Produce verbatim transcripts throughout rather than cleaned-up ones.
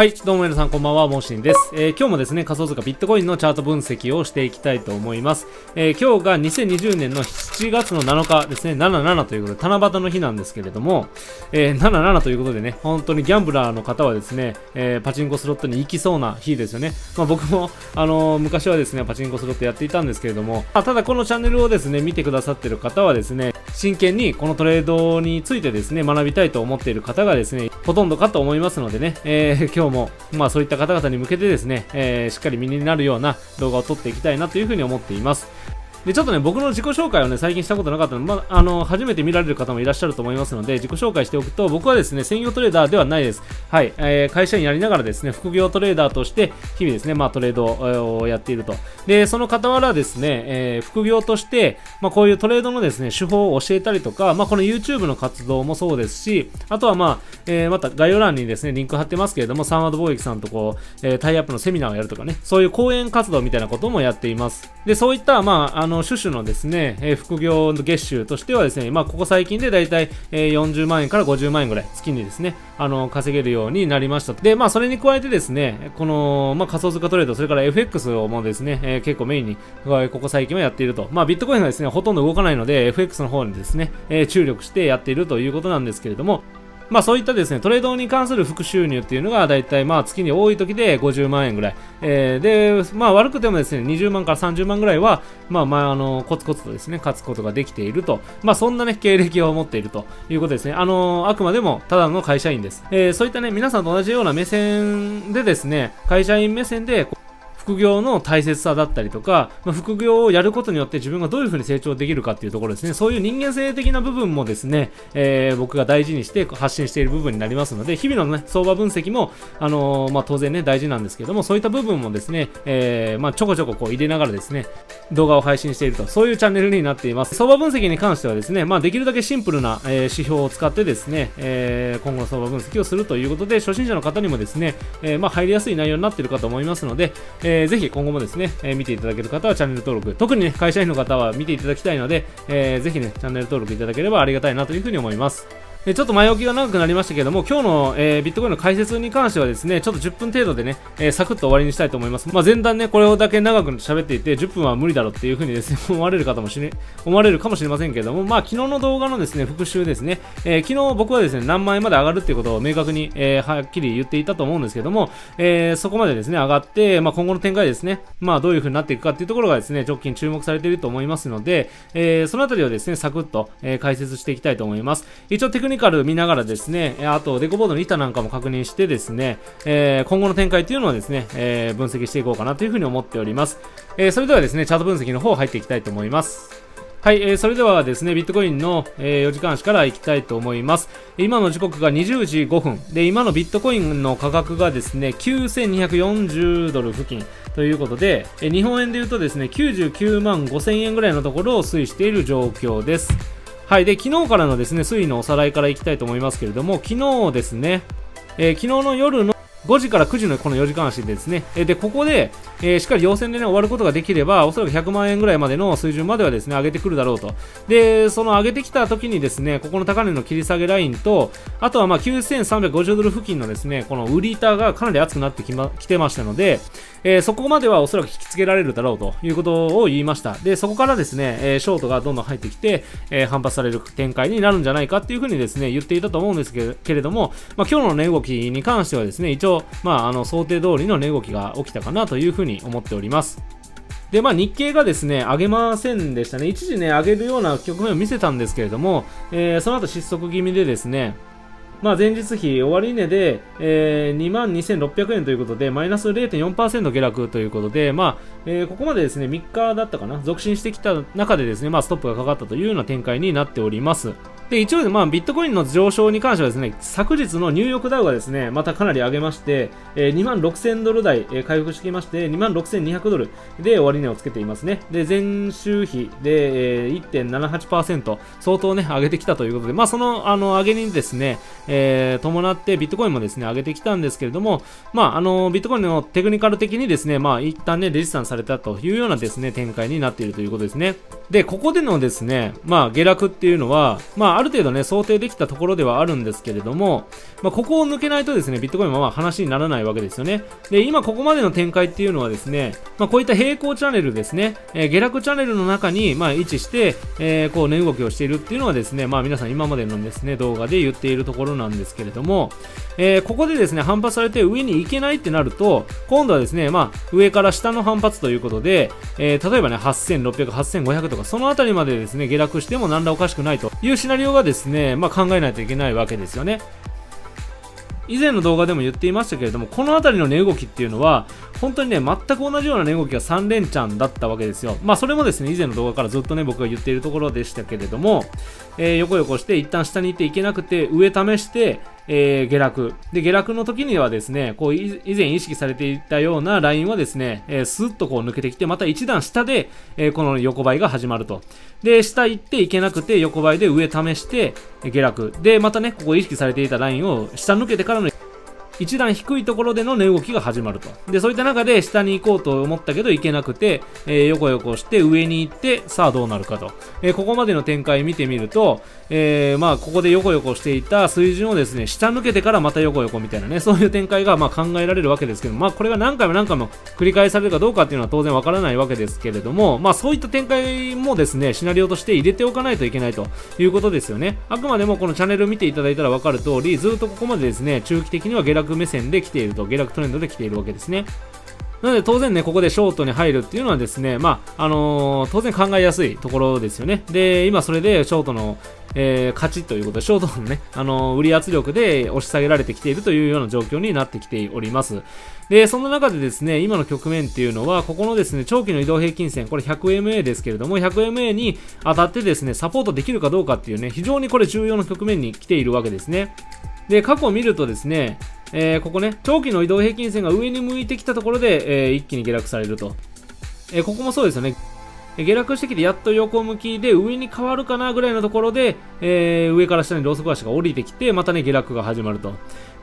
はい、どうも皆さんこんばんは、もうしんです、えー。今日もですね、仮想通貨ビットコインのチャート分析をしていきたいと思います。えー、今日がにせんにじゅうねんのしちがつのなのかですね、ななじゅうななということで、七夕の日なんですけれども、えー、ななじゅうななということでね、本当にギャンブラーの方はですね、えー、パチンコスロットに行きそうな日ですよね。まあ、僕も、あのー、昔はですね、パチンコスロットやっていたんですけれども、ただこのチャンネルをですね、見てくださっている方はですね、真剣にこのトレードについてですね、学びたいと思っている方がですね、ほとんどかと思いますのでね、えー、今日も、まあ、そういった方々に向けてですね、えー、しっかり身になるような動画を撮っていきたいなというふうに思っています。で、ちょっとね、僕の自己紹介をね、最近したことなかったので、まあ、あの、初めて見られる方もいらっしゃると思いますので、自己紹介しておくと、僕はですね、専業トレーダーではないです。はい、えー、会社員やりながらですね、副業トレーダーとして、日々ですね、まあ、トレードをやっていると。で、その傍らですね、えー、副業として、まあ、こういうトレードのですね、手法を教えたりとか、まあ、この YouTube の活動もそうですし、あとはまあ、えー、また概要欄にですね、リンク貼ってますけれども、サンワード貿易さんとこう、えー、タイアップのセミナーをやるとかね、そういう講演活動みたいなこともやっています。で、そういった、まあ、あの、の種々のですね、えー、副業の月収としてはですね、まあ、ここ最近でだいたいよんじゅうまんえんからごじゅうまんえんぐらい月にですね、あの稼げるようになりました。で、まあ、それに加えてですね、この、まあ、仮想通貨トレード、それから エフエックス をもですね、えー、結構メインにここ最近はやっていると。まあ、ビットコインがですね、ほとんど動かないので エフエックス の方にですね、えー、注力してやっているということなんですけれども、まあそういったですね、トレードに関する副収入っていうのがだいたいまあ月に多い時でごじゅうまんえんぐらい。えー、で、まあ悪くてもですね、にじゅうまんからさんじゅうまんぐらいは、まあまああの、コツコツとですね、勝つことができていると。まあそんなね、経歴を持っているということですね。あのー、あくまでもただの会社員です。えー、そういったね、皆さんと同じような目線でですね、会社員目線で、副業の大切さだったりとか、まあ、副業をやることによって自分がどういう風に成長できるかっていうところですね。そういう人間性的な部分もですね、えー、僕が大事にして発信している部分になりますので、日々のね、相場分析も、あのー、まあ、当然ね、大事なんですけども、そういった部分もですね、えー、まあ、ちょこちょここう入れながらですね、動画を配信していると、そういうチャンネルになっています。相場分析に関してはですね、まあ、できるだけシンプルな、えー、指標を使ってですね、えー、今後の相場分析をするということで、初心者の方にもですね、えー、まあ、入りやすい内容になっているかと思いますので、えー、ぜひ今後もですね、えー、見ていただける方はチャンネル登録、特にね、会社員の方は見ていただきたいので、えー、ぜひね、チャンネル登録いただければありがたいなというふうに思います。で、ちょっと前置きが長くなりましたけども、今日の、えー、ビットコインの解説に関してはですね、ちょっとじゅっぷん程度でね、えー、サクッと終わりにしたいと思います。まあ、前段ね、これだけ長く喋っていて、じゅっぷんは無理だろうっていう風にですね、思われる方もしね、思われるかもしれませんけども、まあ、昨日の動画のですね、復習ですね、えー、昨日僕はですね、何万円まで上がるっていうことを明確に、えー、はっきり言っていたと思うんですけども、えー、そこまでですね、上がって、まあ、今後の展開ですね、まあ、どういう風になっていくかっていうところがですね、直近注目されていると思いますので、えー、そのあたりをですね、サクッと、えー、解説していきたいと思います。一応テクテクニカル見ながらですね、あとデコボードの板なんかも確認してですね、えー、今後の展開というのをですね、えー、分析していこうかなというふうに思っております。えー、それではですね、チャート分析の方入っていきたいと思います。はい、えー、それではですね、ビットコインの、えー、よじかん足からいきたいと思います。今の時刻がにじゅうじごふん。で、今のビットコインの価格がですね、きゅうせんにひゃくよんじゅうドル付近ということで、えー、日本円で言うとですね、きゅうじゅうきゅうまんごせんえんぐらいのところを推移している状況です。はい。で、昨日からのですね、推移のおさらいからいきたいと思いますけれども、昨日ですね、えー、昨日の夜のごじからくじのこのよじかん足でですね、えー、で、ここで、えー、しっかり陽線でね、終わることができれば、おそらくひゃくまんえんぐらいまでの水準まではですね、上げてくるだろうと。で、その上げてきた時にですね、ここの高値の切り下げラインと、あとはまあきゅうせんさんびゃくごじゅうドル付近のですね、この売り板がかなり厚くなってきま、来てましたので、えー、そこまではおそらく引き付けられるだろうということを言いました。で、そこからですね、えー、ショートがどんどん入ってきて、えー、反発される展開になるんじゃないかっていうふうにですね、言っていたと思うんですけれ、けれども、まあ、今日の値動きに関してはですね、一応、まあ、あの、想定通りの値動きが起きたかなというふうに思っております。で、まあ、日経がですね、上げませんでしたね。一時ね、上げるような局面を見せたんですけれども、えー、その後失速気味でですね、まあ前日比終値で、えー、にまんにせんろっぴゃくえんということで、マイナス れいてんよんパーセント 下落ということで、まあ、えー、ここまでですね、みっかだったかな、続伸してきた中でですね、まあストップがかかったというような展開になっております。で、一応、まあ、ビットコインの上昇に関してはですね、昨日のニューヨークダウがですね、またかなり上げまして、えー、にまんろくせんドル台、えー、回復してきまして、にまんろくせんにひゃくドルで終値をつけていますね。で、前週比で、えー、いってんななはちパーセント 相当ね、上げてきたということで、まあ、その、あの、上げにですね、えー、伴ってビットコインもですね、上げてきたんですけれども、まあ、あの、ビットコインのテクニカル的にですね、まあ、一旦ね、レジスタンスされたというようなですね、展開になっているということですね。で、ここでのですね、まあ、下落っていうのは、まあ、ある程度ね、想定できたところではあるんですけれども、まあ、ここを抜けないとですね、ビットコインはまあ話にならないわけですよね。で、今ここまでの展開っていうのはですね、まあ、こういった平行チャンネルですね、えー、下落チャンネルの中にまあ位置して、えー、こう値動きをしているっていうのはですね、まあ皆さん今までのですね、動画で言っているところなんですけれども、えー、ここでですね、反発されて上に行けないってなると、今度はですね、まあ上から下の反発ということで、えー、例えばね、はっせんろっぴゃく、はっせんごひゃくとか、そのあたりまでですね、下落しても何らおかしくないというシナリオがですね、まあ考えないといけないわけですよね。以前の動画でも言っていましたけれども、この辺りの値動きっていうのは本当にね、全く同じような値動きがさん連チャンだったわけですよ。まあそれもですね、以前の動画からずっとね、僕が言っているところでしたけれども、えー、横横して一旦下に行っていけなくて、上試して、えー、下落で、下落の時にはですね、こう以前意識されていたようなラインはですね、えー、スッとこう抜けてきて、また一段下で、えー、この横ばいが始まると。で、下行っていけなくて、横ばいで上試して下落で、またね、ここ意識されていたラインを下抜けてからの一段低いところでの値動きが始まると。で、そういった中で下に行こうと思ったけど行けなくて、えー、横横して上に行って、さあどうなるかと。えー、ここまでの展開見てみると、えー、まあ、ここで横横していた水準をですね、下抜けてからまた横横みたいなね、そういう展開がまあ考えられるわけですけど、まあ、これが何回も何回も繰り返されるかどうかっていうのは当然わからないわけですけれども、まあ、そういった展開もですね、シナリオとして入れておかないといけないということですよね。あくまでもこのチャンネルを見ていただいたらわかる通り、ずっとここまでですね、中期的には下落目線で来ていると、下落トレンドで来ているわけですね。なので当然ね、ここでショートに入るっていうのはですね、まああのー、当然考えやすいところですよね。で、今それでショートの、えー、勝ちということで、ショートのね、あのー、売り圧力で押し下げられてきているというような状況になってきております。で、そんな中でですね、今の局面っていうのは、ここのですね、長期の移動平均線、これ ひゃくエムエー ですけれども、ひゃくエムエー に当たってですね、サポートできるかどうかっていうね、非常にこれ重要な局面に来ているわけですね。で、過去を見るとですね、えー、ここね、長期の移動平均線が上に向いてきたところで、えー、一気に下落されると、えー、ここもそうですよね。下落してきてやっと横向きで上に変わるかなぐらいのところで、えー、上から下にローソク足が降りてきて、またね、下落が始まると。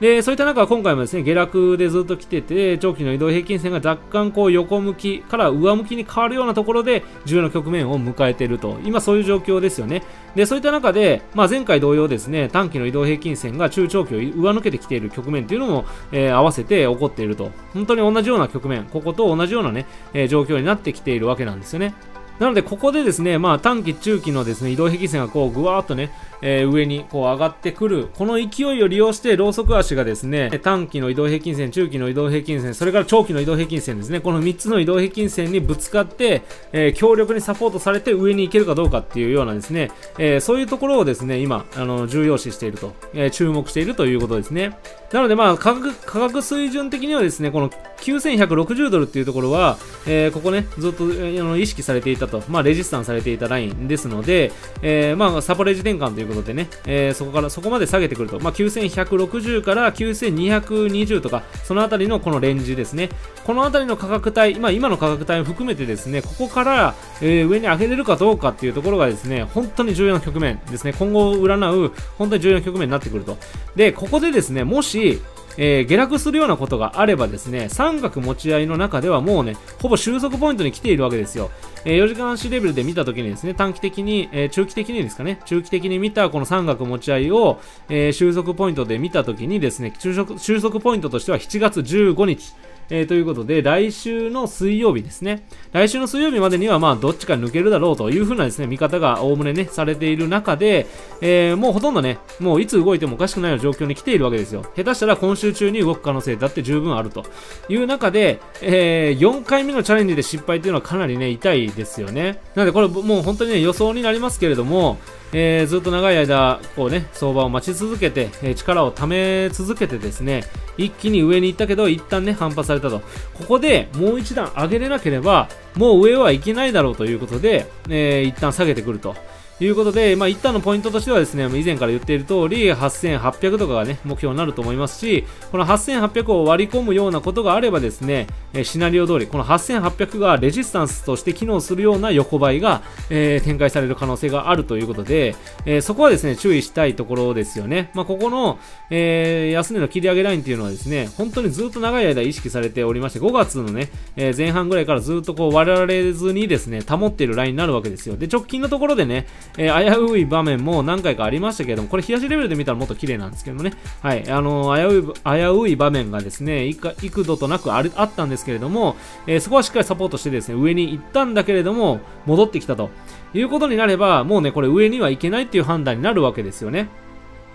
で、そういった中、今回もですね、下落でずっと来てて、長期の移動平均線が若干こう横向きから上向きに変わるようなところで重要な局面を迎えていると、今そういう状況ですよね。で、そういった中で、まあ、前回同様ですね、短期の移動平均線が中長期を上抜けてきている局面というのも、えー、合わせて起こっていると、本当に同じような局面、ここと同じようなね、えー、状況になってきているわけなんですよね。なので、ここでですね、まあ、短期、中期のですね、移動平均線がこう、ぐわーっとね、えー、上にこう上がってくる。この勢いを利用して、ローソク足がですね、短期の移動平均線、中期の移動平均線、それから長期の移動平均線ですね、このみっつの移動平均線にぶつかって、えー、強力にサポートされて上に行けるかどうかっていうようなですね、えー、そういうところをですね、今、あの、重要視していると、えー、注目しているということですね。なので、まあ、価格、価格水準的にはですね、このきゅうせんひゃくろくじゅうドルっていうところは、えー、ここね、ずっと、えー、意識されていたと、まあ、レジスタンされていたラインですので、えー、まあサポレージ転換ということでね、えー、そこからそこまで下げてくると、まあ、きゅうせんひゃくろくじゅうからきゅうせんにひゃくにじゅうとか、そのあたりのこのレンジですね、このあたりの価格帯、まあ、今の価格帯を含めてですね、ここから、えー、上に上げれるかどうかっていうところがですね、本当に重要な局面ですね、今後を占う本当に重要な局面になってくると。で、ここでですね、もしえー、下落するようなことがあればですね、三角持ち合いの中ではもうね、ほぼ収束ポイントに来ているわけですよ。えー、よじかん足レベルで見たときにですね、短期的に、えー、中期的にですかね、中期的に見たこの三角持ち合いを、えー、収束ポイントで見たときにですね、収束、収束ポイントとしてはしちがつじゅうごにち。えー、ということで、来週の水曜日ですね。来週の水曜日までには、まあ、どっちか抜けるだろうというふうなですね、見方がおおむねね、されている中で、えー、もうほとんどね、もういつ動いてもおかしくないような状況に来ているわけですよ。下手したら今週中に動く可能性だって十分あるという中で、えー、よんかいめのチャレンジで失敗というのはかなりね、痛いですよね。なので、これもう本当にね、予想になりますけれども、えー、ずっと長い間、こうね、相場を待ち続けて、えー、力を貯め続けてですね、一気に上に行ったけど、一旦ね、反発されたと。ここでもう一段上げれなければ、もう上はいけないだろうということで、えー、一旦下げてくると。いうことで、まあ、一旦のポイントとしてはですね、以前から言っている通り、はっせんはっぴゃくとかがね、目標になると思いますし、このはっせんはっぴゃくを割り込むようなことがあればですね、シナリオ通り、このはっせんはっぴゃくがレジスタンスとして機能するような横ばいが、えー、展開される可能性があるということで、えー、そこはですね、注意したいところですよね。まあ、ここの、えー、安値の切り上げラインっていうのはですね、本当にずっと長い間意識されておりまして、ごがつのね、えー、前半ぐらいからずっとこう割られずにですね、保っているラインになるわけですよ。で、直近のところでね、えー、危うい場面も何回かありましたけれども、これ、冷やしレベルで見たらもっと綺麗なんですけどね、はい、あのー、危うい、危うい場面がですね、幾度となく あ, あったんですけれども、えー、そこはしっかりサポートしてですね、上に行ったんだけれども、戻ってきたということになれば、もうね、これ上には行けないっていう判断になるわけですよね。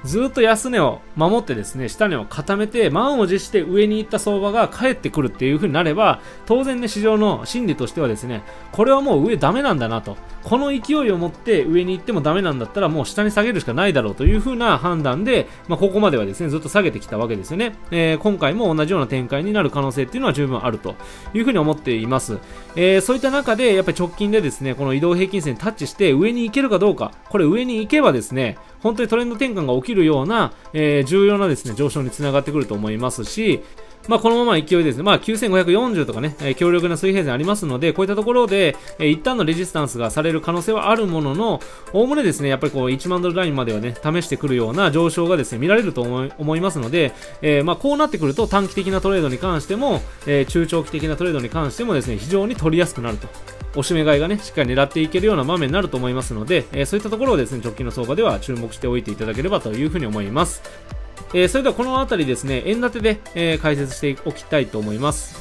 ずっと安値を守ってですね、下値を固めて、満を持して上に行った相場が返ってくるっていう風になれば、当然ね、市場の心理としてはですね、これはもう上ダメなんだなと。この勢いを持って上に行ってもダメなんだったら、もう下に下げるしかないだろうという風な判断で、まあ、ここまではですね、ずっと下げてきたわけですよね。えー、今回も同じような展開になる可能性っていうのは十分あるという風に思っています。えー、そういった中で、やっぱり直近でですね、この移動平均線にタッチして上に行けるかどうか、これ上に行けばですね、本当にトレンド転換が起きるような、えー、重要なですね、上昇につながってくると思いますし、まあこのまま勢いですね。まあきゅうせんごひゃくよんじゅうとかね、えー、強力な水平線ありますので、こういったところで、えー、一旦のレジスタンスがされる可能性はあるものの、おおむねですね、やっぱりこういちまんドルラインまではね、試してくるような上昇がですね、見られると思い、思いますので、えー、まあこうなってくると短期的なトレードに関しても、えー、中長期的なトレードに関してもですね、非常に取りやすくなると。おしめ買いがね、しっかり狙っていけるような場面になると思いますので、えー、そういったところをですね、直近の相場では注目しておいていただければというふうに思います。えー、それではこのあたりですね、円建てで、えー、解説しておきたいと思います。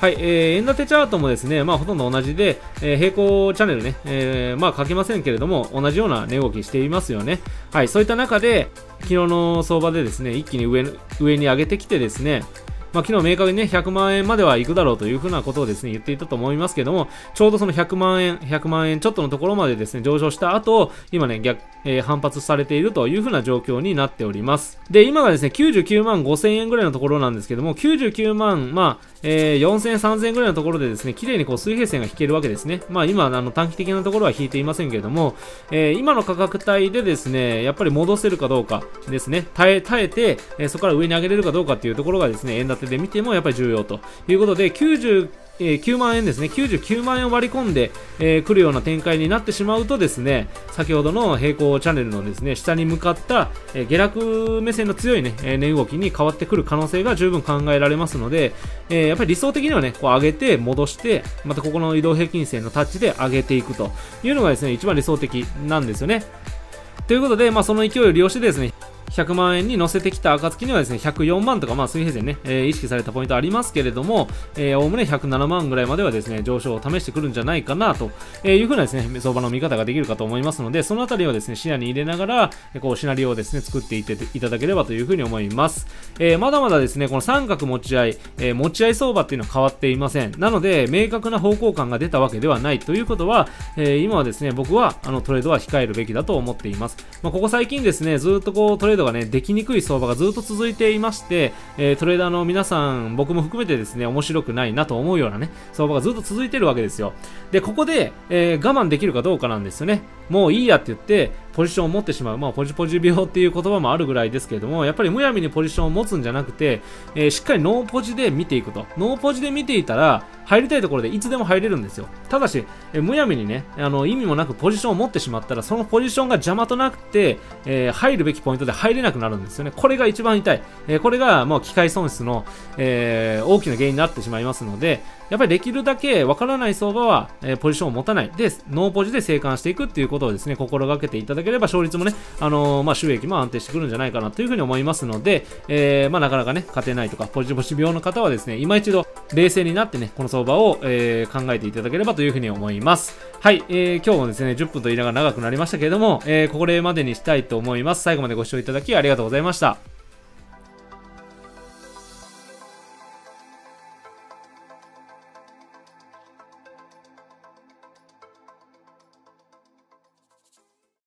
はい、えー、円建てチャートもですね、まあほとんど同じで、えー、平行チャンネルね、えー、まあ書けませんけれども、同じような値動きしていますよね。はい、そういった中で、昨日の相場でですね、一気に上、上に上げてきてですね、まあ、昨日明確にね、ひゃくまんえんまではいくだろうというふうなことをですね、言っていたと思いますけども、ちょうどそのひゃくまんえん、ひゃくまんえんちょっとのところまでですね、上昇した後、今ね、逆、えー、反発されているというふうな状況になっております。で、今がですね、きゅうじゅうきゅうまんごせんえんぐらいのところなんですけども、きゅうじゅうきゅうまん、まあ、えー、よんせんえん、さんぜんえんぐらいのところでですね、綺麗にこう水平線が引けるわけですね。まあ、今、あの、短期的なところは引いていませんけれども、えー、今の価格帯でですね、やっぱり戻せるかどうかですね、耐え、耐えて、えー、そこから上に上げれるかどうかっていうところがですね、円建てで見てもやっぱり重要ということで、きゅうじゅうきゅうまんえんですね、きゅうじゅうきゅうまんえんを割り込んでく、えー、るような展開になってしまうとですね、先ほどの平行チャンネルのですね、下に向かった、えー、下落目線の強いね、えー、値動きに変わってくる可能性が十分考えられますので、えー、やっぱり理想的にはね、こう上げて戻して、またここの移動平均線のタッチで上げていくというのがですね、一番理想的なんですよね。ということで、まあ、その勢いを利用してですね、ひゃくまんえんに乗せてきた暁にはですね、ひゃくよんまんとか、まあ水平線ね、えー、意識されたポイントありますけれども、えー、おおむねひゃくななまんぐらいまではですね、上昇を試してくるんじゃないかなというふうなですね、相場の見方ができるかと思いますので、そのあたりをですね、視野に入れながら、こうシナリオをですね、作っていっていただければというふうに思います。えー、まだまだですね、この三角持ち合い、えー、持ち合い相場っていうのは変わっていません。なので、明確な方向感が出たわけではないということは、えー、今はですね、僕はあのトレードは控えるべきだと思っています。まあ、ここ最近ですね、ずっとこうトレードがね、できにくい相場がずっと続いていまして、えー、トレーダーの皆さん、僕も含めてですね、面白くないなと思うようなね、相場がずっと続いてるわけですよ。で、ここで、えー、我慢できるかどうかなんですよね。もういいやって言って、ポジションを持ってしまう。まあ、ポジポジ病っていう言葉もあるぐらいですけれども、やっぱりむやみにポジションを持つんじゃなくて、えー、しっかりノーポジで見ていくと。ノーポジで見ていたら、入りたいところでいつでも入れるんですよ。ただし、えー、むやみにね、あの、意味もなくポジションを持ってしまったら、そのポジションが邪魔となって、えー、入るべきポイントで入れなくなるんですよね。これが一番痛い。えー、これが、もう機械損失の、えー、大きな原因になってしまいますので、やっぱりできるだけわからない相場は、えー、ポジションを持たない。で、ノーポジで生還していくっていうことをですね、心がけていただければ、勝率もね、あのー、まあ、収益も安定してくるんじゃないかなというふうに思いますので、えー、まあ、なかなかね、勝てないとか、ポジポジ病の方はですね、今一度、冷静になってね、この相場を、えー、考えていただければというふうに思います。はい、えー、今日もですね、じゅっぷんと言いながら長くなりましたけれども、えー、これまでにしたいと思います。最後までご視聴いただきありがとうございました。